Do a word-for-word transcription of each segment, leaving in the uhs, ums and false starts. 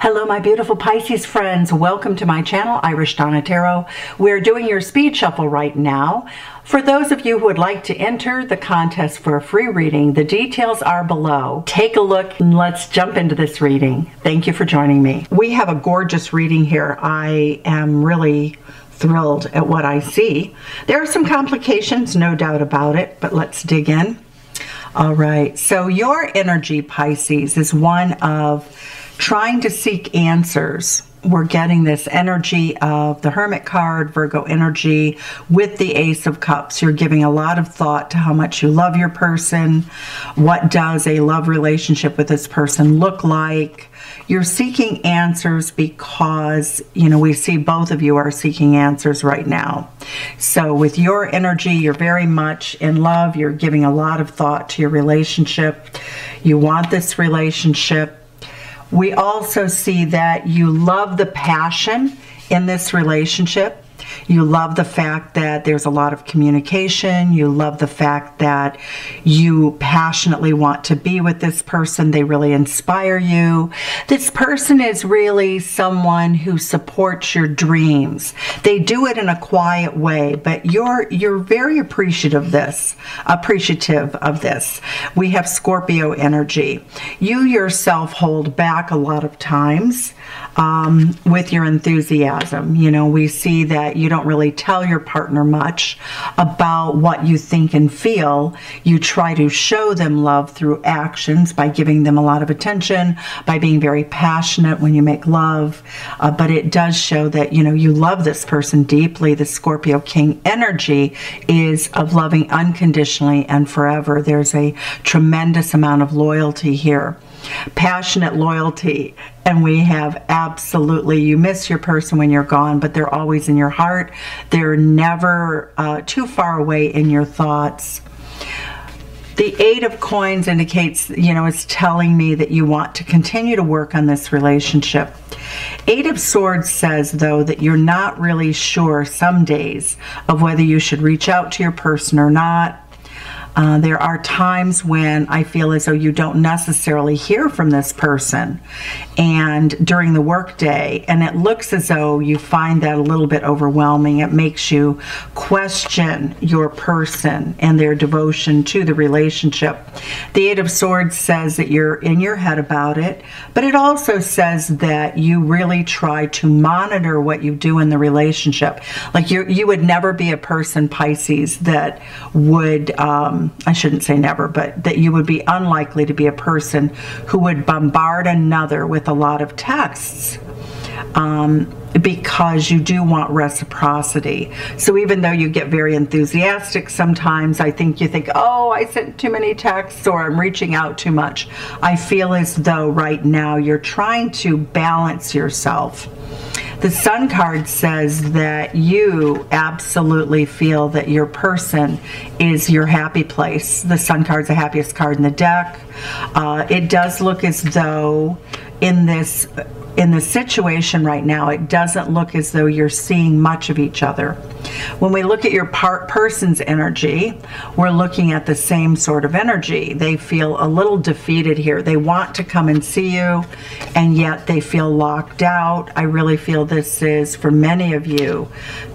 Hello, my beautiful Pisces friends. Welcome to my channel, Irish Donna Tarot. We're doing your speed shuffle right now. For those of you who would like to enter the contest for a free reading, the details are below. Take a look and let's jump into this reading. Thank you for joining me. We have a gorgeous reading here. I am really thrilled at what I see. There are some complications, no doubt about it, but let's dig in. All right, so your energy, Pisces, is one of trying to seek answers. We're getting this energy of the Hermit card, Virgo energy, with the Ace of Cups. You're giving a lot of thought to how much you love your person. What does a love relationship with this person look like? You're seeking answers because, you know, we see both of you are seeking answers right now. So with your energy, you're very much in love. You're giving a lot of thought to your relationship. You want this relationship. We also see that you love the passion in this relationship. You love the fact that there's a lot of communication. You love the fact that you passionately want to be with this person. They really inspire you. This person is really someone who supports your dreams. They do it in a quiet way, but you're you're very appreciative of this. Appreciative of this. We have Scorpio energy. You yourself hold back a lot of times um, with your enthusiasm. You know, we see that you don't really tell your partner much about what you think and feel. You try to show them love through actions by giving them a lot of attention, by being very passionate when you make love. Uh, but it does show that, you know, you love this person deeply. The Scorpio King energy is of loving unconditionally and forever. There's a tremendous amount of loyalty here. Passionate loyalty, and we have absolutely, you miss your person when you're gone, but they're always in your heart. They're never uh, too far away in your thoughts. The Eight of Coins indicates, you know, it's telling me that you want to continue to work on this relationship. Eight of Swords says, though, that you're not really sure some days of whether you should reach out to your person or not. Uh, there are times when I feel as though you don't necessarily hear from this person and during the workday, and it looks as though you find that a little bit overwhelming. It makes you question your person and their devotion to the relationship. The Eight of Swords says that you're in your head about it, but it also says that you really try to monitor what you do in the relationship. Like you you would never be a person, Pisces, that would... Um, I shouldn't say never, but that you would be unlikely to be a person who would bombard another with a lot of texts um, because you do want reciprocity. So even though you get very enthusiastic sometimes, I think you think, oh, I sent too many texts or I'm reaching out too much. I feel as though right now you're trying to balance yourself. The Sun card says that you absolutely feel that your person is your happy place. The Sun card is the happiest card in the deck. Uh, it does look as though in this in this situation right now, it doesn't look as though you're seeing much of each other. When we look at your par person's energy, we're looking at the same sort of energy. They feel a little defeated here. They want to come and see you, and yet they feel locked out. I really feel this is, for many of you,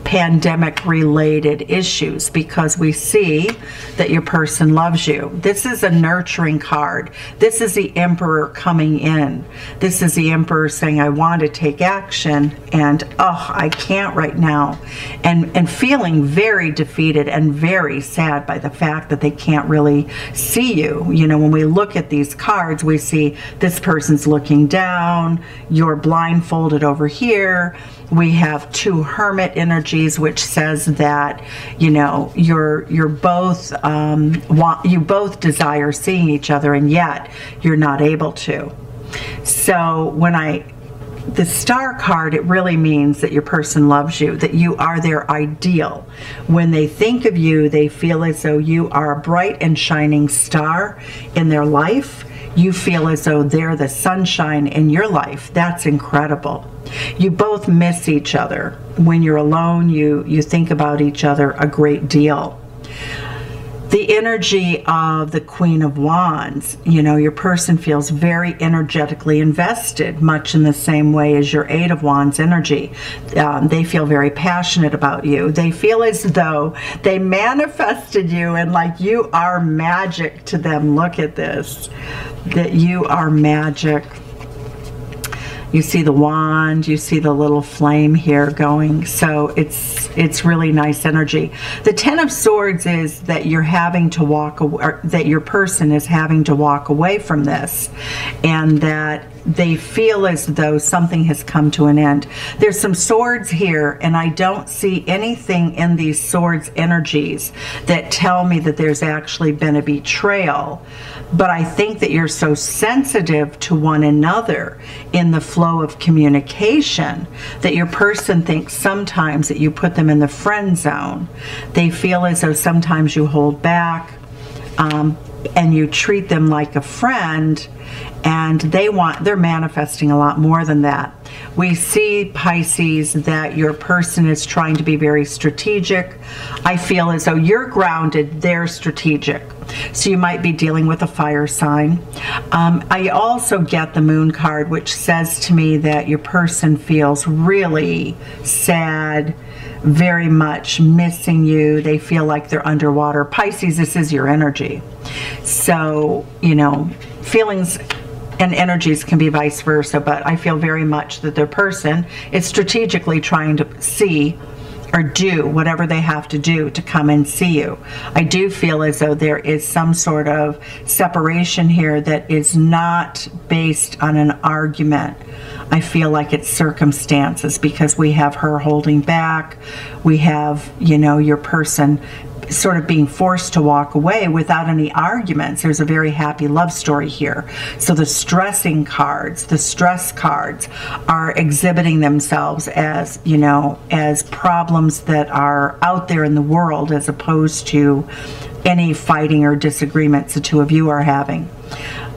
pandemic-related issues because we see that your person loves you. This is a nurturing card. This is the Emperor coming in. This is the Emperor saying, I want to take action, and oh, I can't right now. And, and feeling very defeated and very sad by the fact that they can't really see you. You know, when we look at these cards, we see this person's looking down, you're blindfolded over here. We have two Hermit energies, which says that, you know, you're you're both um, want, you both desire seeing each other, and yet you're not able to. So when I the Star card, it really means that your person loves you, that you are their ideal. When they think of you, they feel as though you are a bright and shining star in their life. You feel as though they're the sunshine in your life. That's incredible. You both miss each other. When you're alone, you, you think about each other a great deal. the energy of the Queen of Wands. You know, your person feels very energetically invested, much in the same way as your Eight of Wands energy. Um, they feel very passionate about you. They feel as though they manifested you and like you are magic to them. Look at this, that you are magic. You see the wand, you see the little flame here going. So it's it's really nice energy. The Ten of Swords is that you're having to walk away, or that your person is having to walk away from this, and that they feel as though something has come to an end. There's some swords here, and I don't see anything in these swords energies that tell me that there's actually been a betrayal. But I think that you're so sensitive to one another in the flow of communication that your person thinks sometimes that you put them in the friend zone. They feel as though sometimes you hold back, um, and you treat them like a friend, and they want, they're manifesting a lot more than that. We see, Pisces, that your person is trying to be very strategic. I feel as though you're grounded, they're strategic. So you might be dealing with a fire sign. Um, I also get the Moon card, which says to me that your person feels really sad, very much missing you. They feel like they're underwater. Pisces, this is your energy. So, you know, feelings and energies can be vice versa, but I feel very much that their person is strategically trying to see or do whatever they have to do to come and see you. I do feel as though there is some sort of separation here that is not based on an argument. I feel like it's circumstances, because we have her holding back. We have, you know, your person sort of being forced to walk away without any arguments. There's a very happy love story here. So the stressing cards, the stress cards are exhibiting themselves as, you know, as problems that are out there in the world, as opposed to any fighting or disagreements the two of you are having.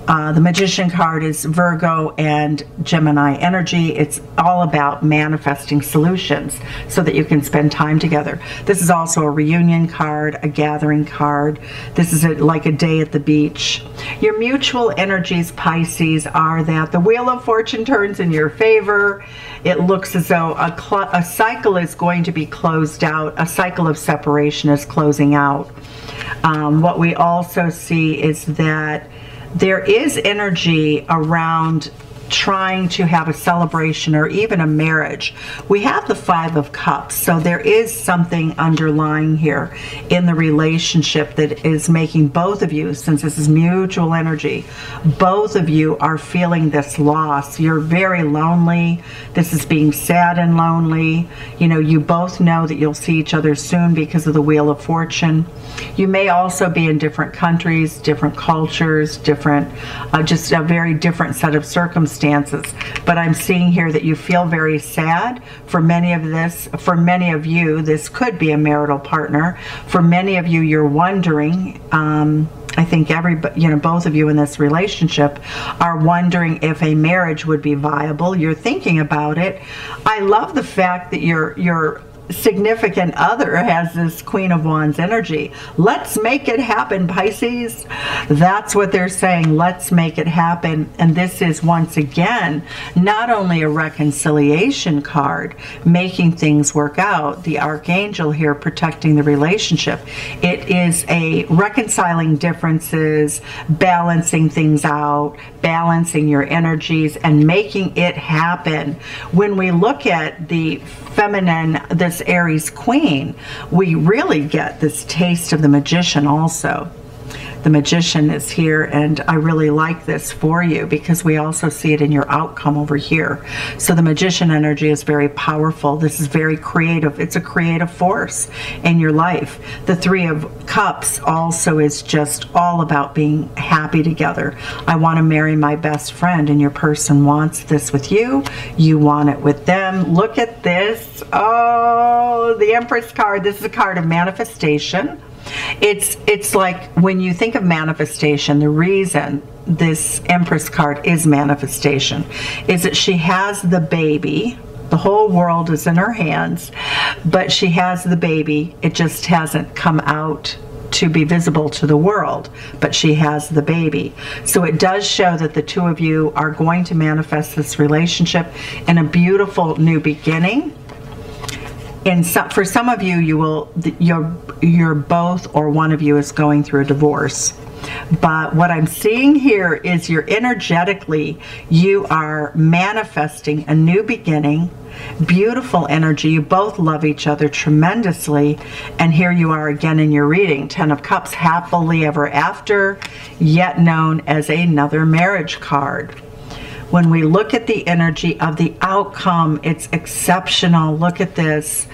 Uh, the Magician card is Virgo and Gemini energy. It's all about manifesting solutions so that you can spend time together. This is also a reunion card, a gathering card. This is a, like a day at the beach. Your mutual energies, Pisces, are that the Wheel of Fortune turns in your favor. It looks as though a, cl a cycle is going to be closed out. A cycle of separation is closing out. Um, what we also see is that there is energy around trying to have a celebration or even a marriage. We have the Five of Cups, so there is something underlying here in the relationship that is making both of you, since this is mutual energy, both of you are feeling this loss. You're very lonely. This is being sad and lonely. You know, you both know that you'll see each other soon because of the Wheel of Fortune. You may also be in different countries, different cultures, different, uh, just a very different set of circumstances. But I'm seeing here that you feel very sad. For many of this, for many of you, this could be a marital partner. For many of you, you're wondering. Um, I think every, you know, both of you in this relationship are wondering if a marriage would be viable. You're thinking about it. I love the fact that you're you're. significant other has this Queen of Wands energy. Let's make it happen, Pisces. That's what they're saying. Let's make it happen. And this is once again not only a reconciliation card, making things work out, the archangel here protecting the relationship. It is a reconciling differences, balancing things out, balancing your energies, and making it happen. When we look at the feminine, this Aries Queen, we really get this taste of the Magician also. The Magician is here, and I really like this for you because we also see it in your outcome over here. So the Magician energy is very powerful. This is very creative. It's a creative force in your life. The Three of Cups also is just all about being happy together. I want to marry my best friend, and your person wants this with you. You want it with them. Look at this. Oh, the Empress card. This is a card of manifestation. It's it's like when you think of manifestation, the reason this Empress card is manifestation is that she has the baby. The whole world is in her hands, but she has the baby. It just hasn't come out to be visible to the world, but she has the baby. So it does show that the two of you are going to manifest this relationship in a beautiful new beginning. In some, for some of you, you will, you're, you're both or one of you is going through a divorce. But what I'm seeing here is you're energetically, you are manifesting a new beginning, beautiful energy. You both love each other tremendously. And here you are again in your reading, Ten of Cups, happily ever after, yet known as another marriage card. When we look at the energy of the outcome, it's exceptional. Look at this.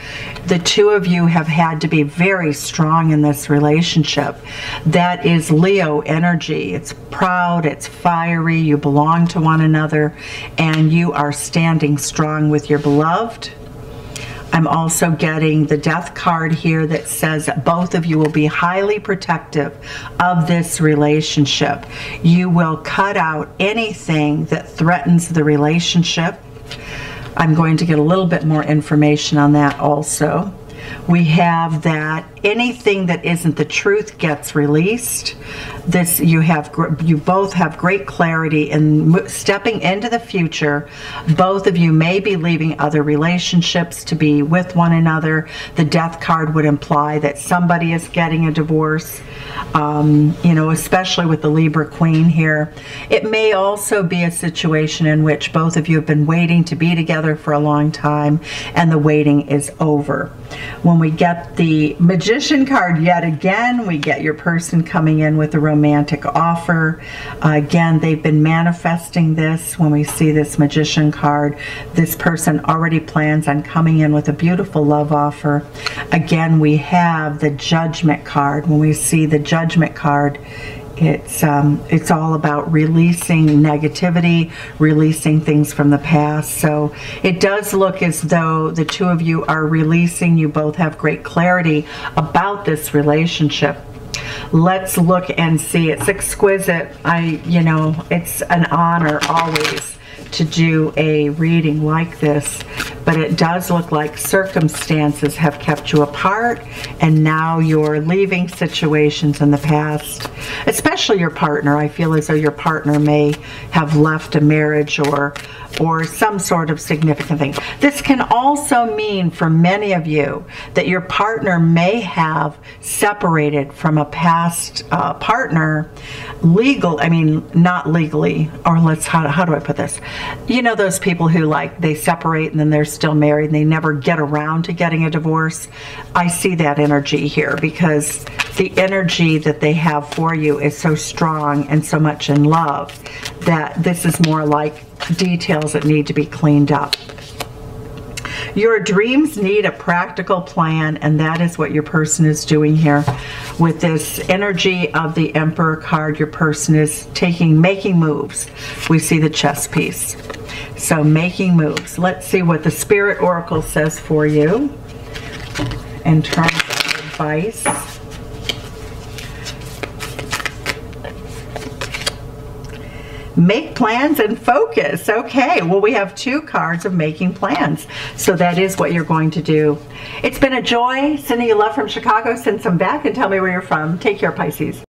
The two of you have had to be very strong in this relationship. That is Leo energy. It's proud, it's fiery, you belong to one another, and you are standing strong with your beloved. I'm also getting the Death card here that says that both of you will be highly protective of this relationship. You will cut out anything that threatens the relationship. I'm going to get a little bit more information on that also. We have that anything that isn't the truth gets released. This you have, you both have great clarity in stepping into the future. Both of you may be leaving other relationships to be with one another. The Death card would imply that somebody is getting a divorce. Um, you know, especially with the Libra Queen here, it may also be a situation in which both of you have been waiting to be together for a long time, and the waiting is over. When we get the Magician card yet again, we get your person coming in with a romantic offer. Uh, again, they've been manifesting this. When we see this Magician card, this person already plans on coming in with a beautiful love offer. Again, we have the Judgment card. When we see the Judgment card, It's, um, it's all about releasing negativity, releasing things from the past. So it does look as though the two of you are releasing. You both have great clarity about this relationship. Let's look and see. It's exquisite. I, you know, it's an honor always to do a reading like this, but it does look like circumstances have kept you apart, and now you're leaving situations in the past, especially your partner. I feel as though your partner may have left a marriage or or some sort of significant thing. This can also mean for many of you that your partner may have separated from a past uh, partner legal, I mean not legally, or let's, how, how do I put this? You know those people who like, they separate and then they're still married and they never get around to getting a divorce. I see that energy here because the energy that they have for you is so strong and so much in love that this is more like details that need to be cleaned up. Your dreams need a practical plan, and that is what your person is doing here. With this energy of the Emperor card, your person is taking, making moves. We see the chess piece. So making moves. Let's see what the Spirit Oracle says for you in terms of advice. Make plans and focus. Okay, well, we have two cards of making plans. So that is what you're going to do. It's been a joy. Sending you love from Chicago. Send some back and tell me where you're from. Take care, Pisces.